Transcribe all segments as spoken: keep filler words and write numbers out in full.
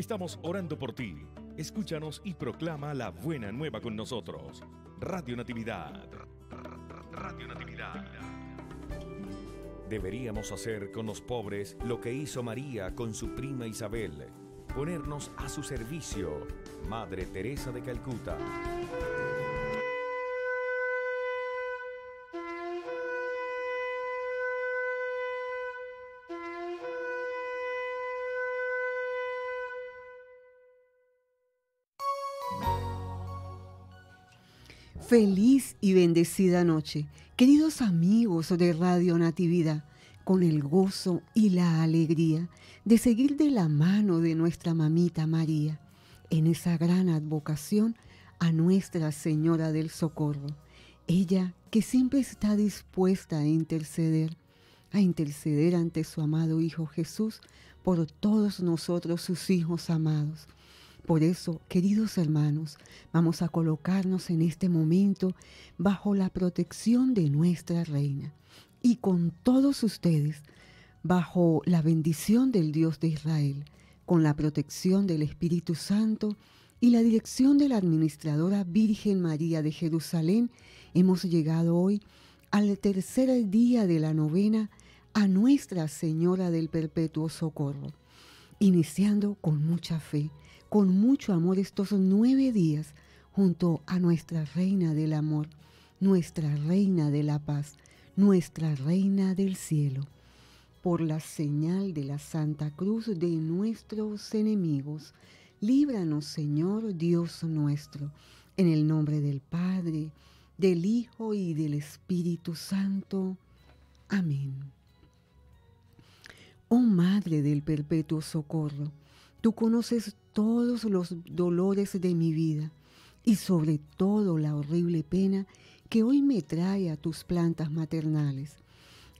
Estamos orando por ti. Escúchanos y proclama la buena nueva con nosotros. Radio Natividad. Radio Natividad. Deberíamos hacer con los pobres lo que hizo María con su prima Isabel. Ponernos a su servicio. Madre Teresa de Calcuta. Feliz y bendecida noche, queridos amigos de Radio Natividad, con el gozo y la alegría de seguir de la mano de nuestra mamita María en esa gran advocación a Nuestra Señora del Socorro, ella que siempre está dispuesta a interceder, a interceder ante su amado Hijo Jesús por todos nosotros, sus hijos amados. Por eso, queridos hermanos, vamos a colocarnos en este momento bajo la protección de nuestra Reina y con todos ustedes, bajo la bendición del Dios de Israel, con la protección del Espíritu Santo y la dirección de la administradora Virgen María de Jerusalén, hemos llegado hoy al tercer día de la novena a Nuestra Señora del Perpetuo Socorro, iniciando con mucha fe, con mucho amor estos nueve días junto a nuestra Reina del Amor, nuestra Reina de la Paz, nuestra Reina del Cielo. Por la señal de la Santa Cruz de nuestros enemigos, líbranos, Señor Dios nuestro, en el nombre del Padre, del Hijo y del Espíritu Santo. Amén. Oh Madre del Perpetuo Socorro, tú conoces todos los dolores de mi vida y sobre todo la horrible pena que hoy me trae a tus plantas maternales.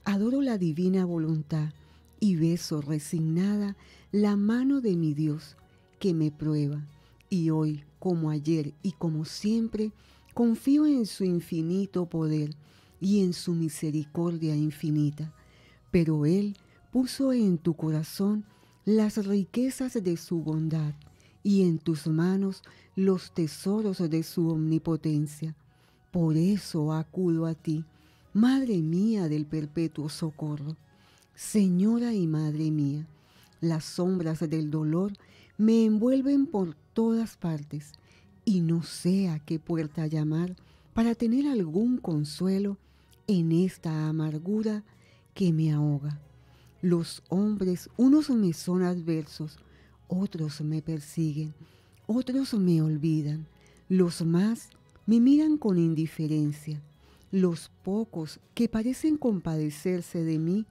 Adoro la divina voluntad y beso resignada la mano de mi Dios que me prueba. Y hoy, como ayer y como siempre, confío en su infinito poder y en su misericordia infinita. Pero Él puso en tu corazón las riquezas de su bondad y en tus manos los tesoros de su omnipotencia. Por eso acudo a ti, Madre mía del Perpetuo Socorro, Señora y Madre mía. Las sombras del dolor me envuelven por todas partes y no sé a qué puerta llamar para tener algún consuelo en esta amargura que me ahoga. Los hombres, unos me son adversos, otros me persiguen, otros me olvidan. Los más me miran con indiferencia. Los pocos que parecen compadecerse de mí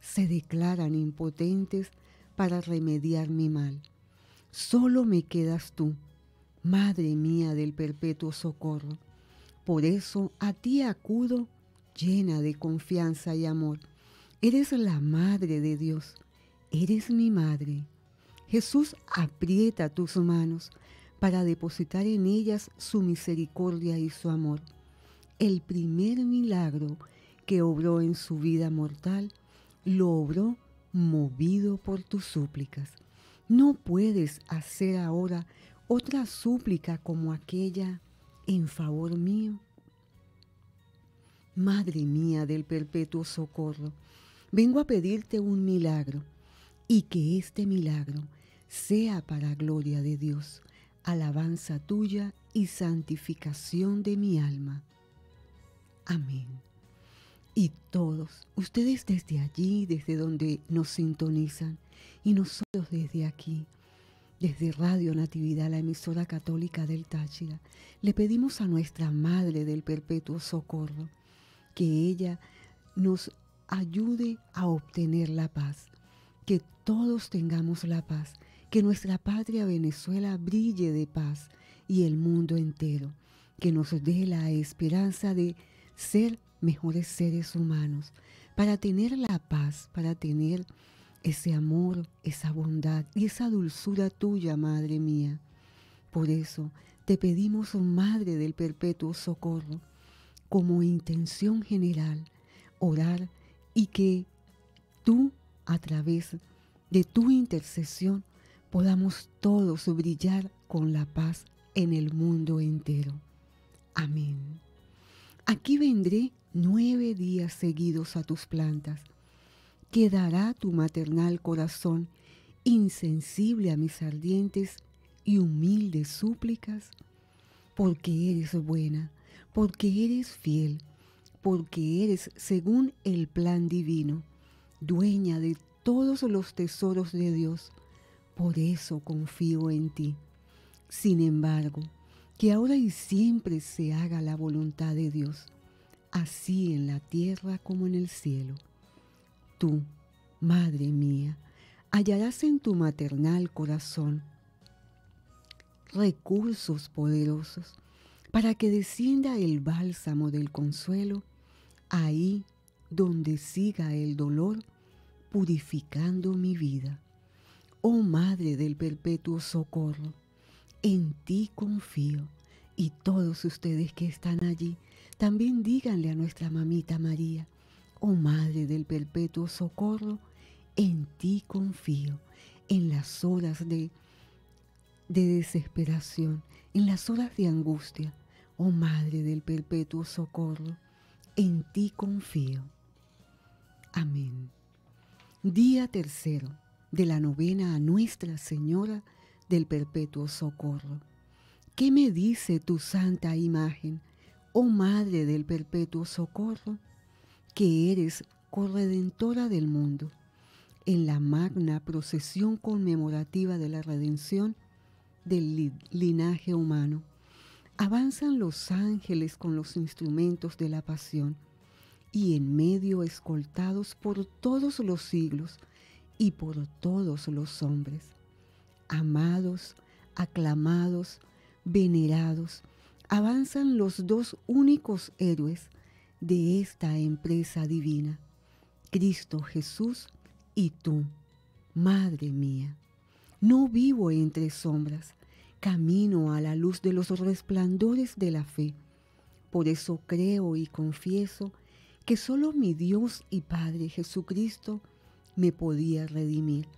se declaran impotentes para remediar mi mal. Solo me quedas tú, Madre mía del Perpetuo Socorro. Por eso a ti acudo llena de confianza y amor. Eres la Madre de Dios, eres mi Madre. Jesús aprieta tus manos para depositar en ellas su misericordia y su amor. El primer milagro que obró en su vida mortal, lo obró movido por tus súplicas. No puedes hacer ahora otra súplica como aquella en favor mío. Madre mía del Perpetuo Socorro, vengo a pedirte un milagro y que este milagro sea para gloria de Dios, alabanza tuya y santificación de mi alma. Amén. Y todos, ustedes desde allí, desde donde nos sintonizan, y nosotros desde aquí, desde Radio Natividad, la emisora católica del Táchira, le pedimos a nuestra Madre del Perpetuo Socorro que ella nos ayude a obtener la paz, que todos tengamos la paz, que nuestra patria Venezuela brille de paz y el mundo entero, que nos dé la esperanza de ser mejores seres humanos, para tener la paz, para tener ese amor, esa bondad y esa dulzura tuya, Madre mía. Por eso te pedimos, Madre del Perpetuo Socorro, como intención general, orar y que tú, a través de tu intercesión, podamos todos brillar con la paz en el mundo entero. Amén. Aquí vendré nueve días seguidos a tus plantas. Quedará tu maternal corazón insensible a mis ardientes y humildes súplicas, porque eres buena, porque eres fiel, porque eres, según el plan divino, dueña de todos los tesoros de Dios. Por eso confío en ti. Sin embargo, que ahora y siempre se haga la voluntad de Dios, así en la tierra como en el cielo. Tú, Madre mía, hallarás en tu maternal corazón recursos poderosos para que descienda el bálsamo del consuelo ahí donde siga el dolor, purificando mi vida. Oh Madre del Perpetuo Socorro, en ti confío, y todos ustedes que están allí, también díganle a nuestra mamita María: oh Madre del Perpetuo Socorro, en ti confío. En las horas de, de desesperación, en las horas de angustia, oh Madre del Perpetuo Socorro, en ti confío. Amén. Día tercero de la novena a Nuestra Señora del Perpetuo Socorro. ¿Qué me dice tu santa imagen, oh Madre del Perpetuo Socorro? Que eres corredentora del mundo. En la magna procesión conmemorativa de la redención del linaje humano, avanzan los ángeles con los instrumentos de la pasión, y en medio, escoltados por todos los siglos y por todos los hombres, amados, aclamados, venerados, avanzan los dos únicos héroes de esta empresa divina, Cristo Jesús y tú, Madre mía. No vivo entre sombras, camino a la luz de los resplandores de la fe. Por eso creo y confieso que solo mi Dios y Padre Jesucristo me podía redimir.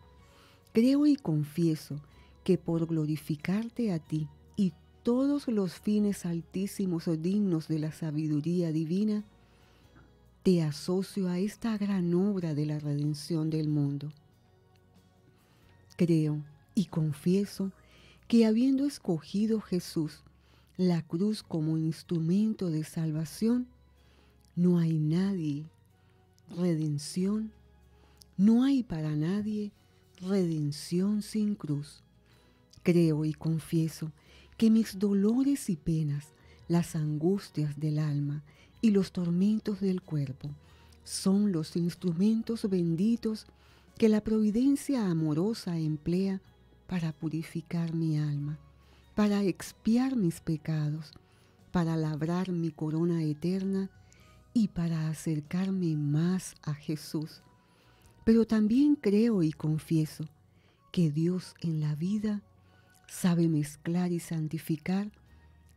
Creo y confieso que por glorificarte a ti y todos los fines altísimos o dignos de la sabiduría divina, te asocio a esta gran obra de la redención del mundo. Creo y confieso que, habiendo escogido Jesús, la cruz como instrumento de salvación, no hay nadie redención, no hay para nadie redención sin cruz. Creo y confieso que mis dolores y penas, las angustias del alma y los tormentos del cuerpo, son los instrumentos benditos que la providencia amorosa emplea para purificar mi alma, para expiar mis pecados, para labrar mi corona eterna y para acercarme más a Jesús. Pero también creo y confieso que Dios en la vida sabe mezclar y santificar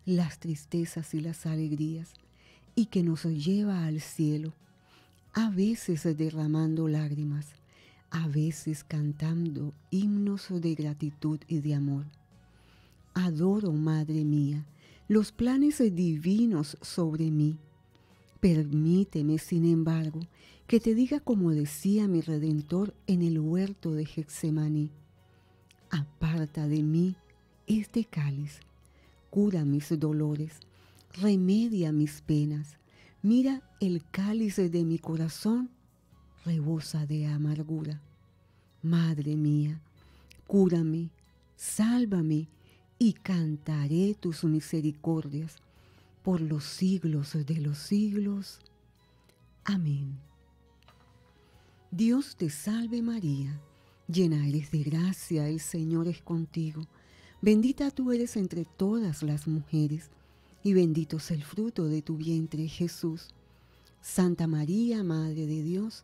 las tristezas y las alegrías, y que nos lleva al cielo, a veces derramando lágrimas, a veces cantando himnos de gratitud y de amor. Adoro, Madre mía, los planes divinos sobre mí. Permíteme, sin embargo, que te diga como decía mi Redentor en el huerto de Getsemaní: aparta de mí este cáliz, cura mis dolores, remedia mis penas. Mira, el cáliz de mi corazón rebosa de amargura. Madre mía, cúrame, sálvame, y cantaré tus misericordias por los siglos de los siglos. Amén. Dios te salve, María, llena eres de gracia, el Señor es contigo. Bendita tú eres entre todas las mujeres, y bendito es el fruto de tu vientre, Jesús. Santa María, Madre de Dios,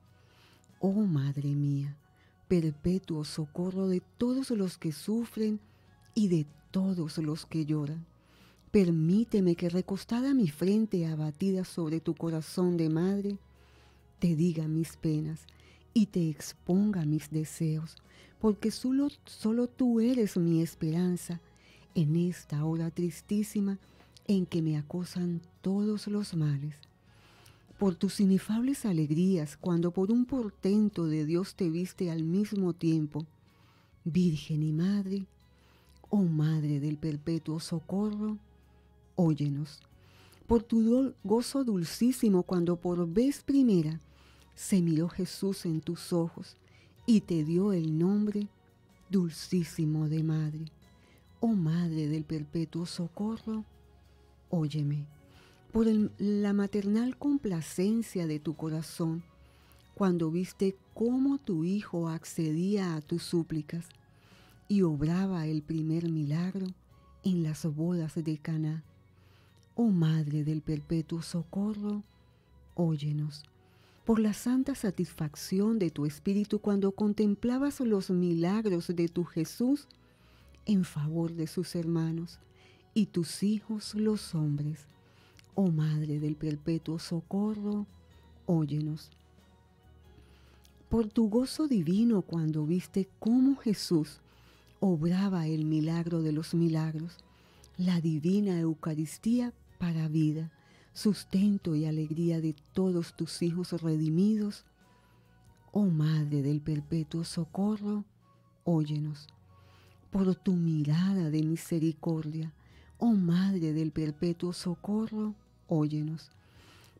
Oh Madre mía, perpetuo socorro de todos los que sufren y de todos los que lloran, permíteme que recostada mi frente abatida sobre tu corazón de madre, te diga mis penas y te exponga mis deseos, porque solo, solo tú eres mi esperanza en esta hora tristísima en que me acosan todos los males. Por tus inefables alegrías, cuando por un portento de Dios te viste al mismo tiempo, Virgen y Madre, oh Madre del Perpetuo Socorro, óyenos. Por tu gozo dulcísimo, cuando por vez primera se miró Jesús en tus ojos y te dio el nombre dulcísimo de Madre. Oh Madre del Perpetuo Socorro, óyeme. Por el, la maternal complacencia de tu corazón, cuando viste cómo tu Hijo accedía a tus súplicas y obraba el primer milagro en las bodas de Caná. Oh Madre del Perpetuo Socorro, óyenos. Por la santa satisfacción de tu espíritu cuando contemplabas los milagros de tu Jesús en favor de sus hermanos y tus hijos los hombres. Oh Madre del Perpetuo Socorro, óyenos. Por tu gozo divino cuando viste cómo Jesús obraba el milagro de los milagros, la divina Eucaristía para vida, sustento y alegría de todos tus hijos redimidos. Oh Madre del Perpetuo Socorro, óyenos. Por tu mirada de misericordia, oh Madre del Perpetuo Socorro, óyenos.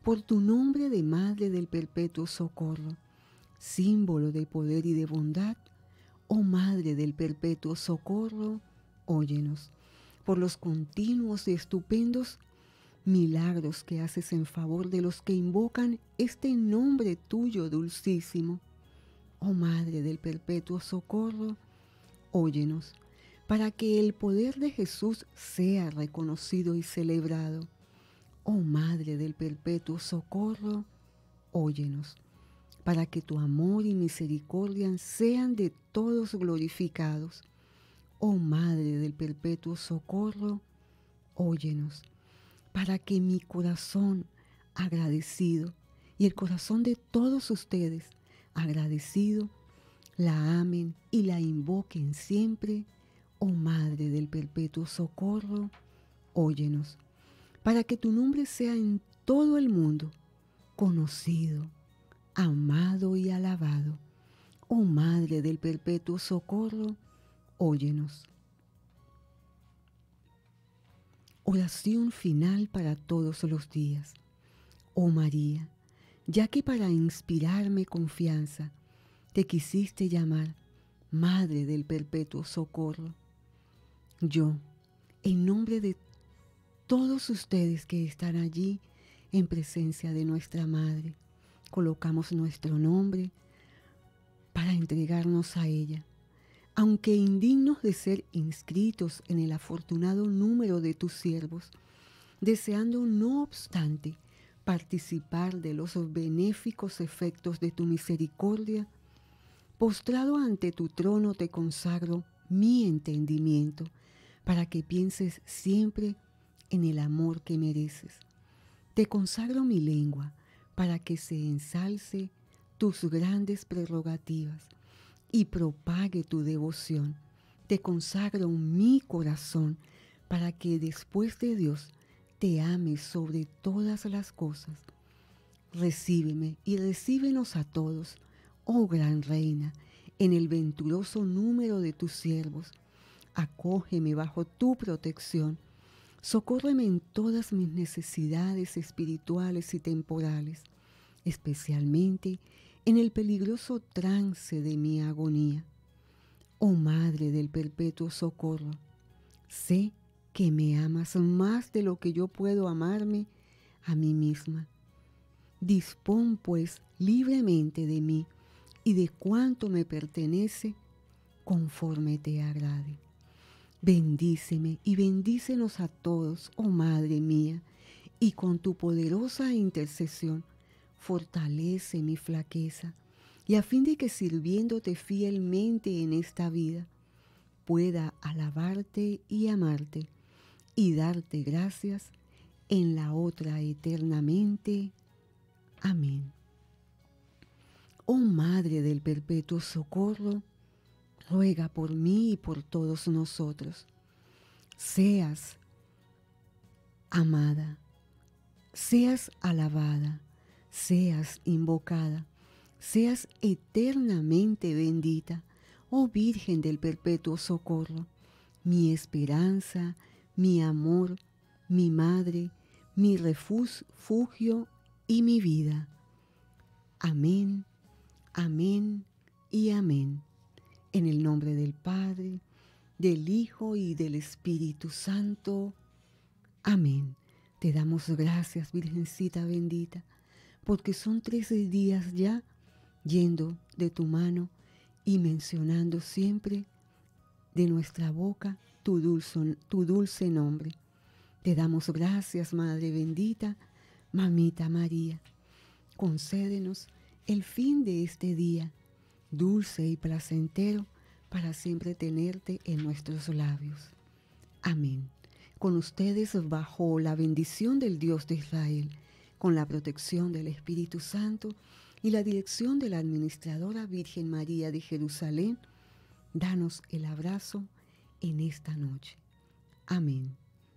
Por tu nombre de Madre del Perpetuo Socorro, símbolo de poder y de bondad, oh Madre del Perpetuo Socorro, óyenos. Por los continuos y estupendos milagros que haces en favor de los que invocan este nombre tuyo dulcísimo, oh Madre del Perpetuo Socorro, óyenos. Para que el poder de Jesús sea reconocido y celebrado, oh Madre del Perpetuo Socorro, óyenos. Para que tu amor y misericordia sean de todos glorificados, oh Madre del Perpetuo Socorro, óyenos. Para que mi corazón agradecido y el corazón de todos ustedes agradecido la amen y la invoquen siempre, oh Madre del Perpetuo Socorro, óyenos. Para que tu nombre sea en todo el mundo conocido, amado y alabado, oh Madre del Perpetuo Socorro, óyenos. Oración final para todos los días. Oh María, ya que para inspirarme confianza te quisiste llamar Madre del Perpetuo Socorro, yo, en nombre de todos ustedes que están allí en presencia de nuestra Madre, colocamos nuestro nombre para entregarnos a ella. Aunque indignos de ser inscritos en el afortunado número de tus siervos, deseando no obstante participar de los benéficos efectos de tu misericordia, postrado ante tu trono te consagro mi entendimiento para que pienses siempre en el amor que mereces. Te consagro mi lengua para que se ensalce tus grandes prerrogativas y propague tu devoción. Te consagro mi corazón para que después de Dios te ame sobre todas las cosas. Recíbeme y recíbenos a todos, oh Gran Reina, en el venturoso número de tus siervos, acógeme bajo tu protección, socórreme en todas mis necesidades espirituales y temporales, especialmente en el peligroso trance de mi agonía. Oh Madre del Perpetuo Socorro, sé que me amas más de lo que yo puedo amarme a mí misma. Dispón, pues, libremente de mí y de cuanto me pertenece, conforme te agrade. Bendíceme y bendícenos a todos, oh Madre mía, y con tu poderosa intercesión, fortalece mi flaqueza, y a fin de que sirviéndote fielmente en esta vida, pueda alabarte y amarte, y darte gracias en la otra eternamente. Amén. Oh Madre del Perpetuo Socorro, ruega por mí y por todos nosotros. Seas amada, seas alabada, seas invocada, seas eternamente bendita, oh Virgen del Perpetuo Socorro, mi esperanza, mi amor, mi madre, mi refugio y mi vida. Amén, amén y amén. En el nombre del Padre, del Hijo y del Espíritu Santo. Amén. Te damos gracias, Virgencita bendita, porque son trece días ya yendo de tu mano y mencionando siempre de nuestra boca tu dulce, tu dulce nombre. Te damos gracias, Madre bendita, Mamita María. Concédenos el fin de este día, dulce y placentero, para siempre tenerte en nuestros labios. Amén. Con ustedes, bajo la bendición del Dios de Israel, con la protección del Espíritu Santo y la dirección de la administradora Virgen María de Jerusalén, danos el abrazo en esta noche. Amén.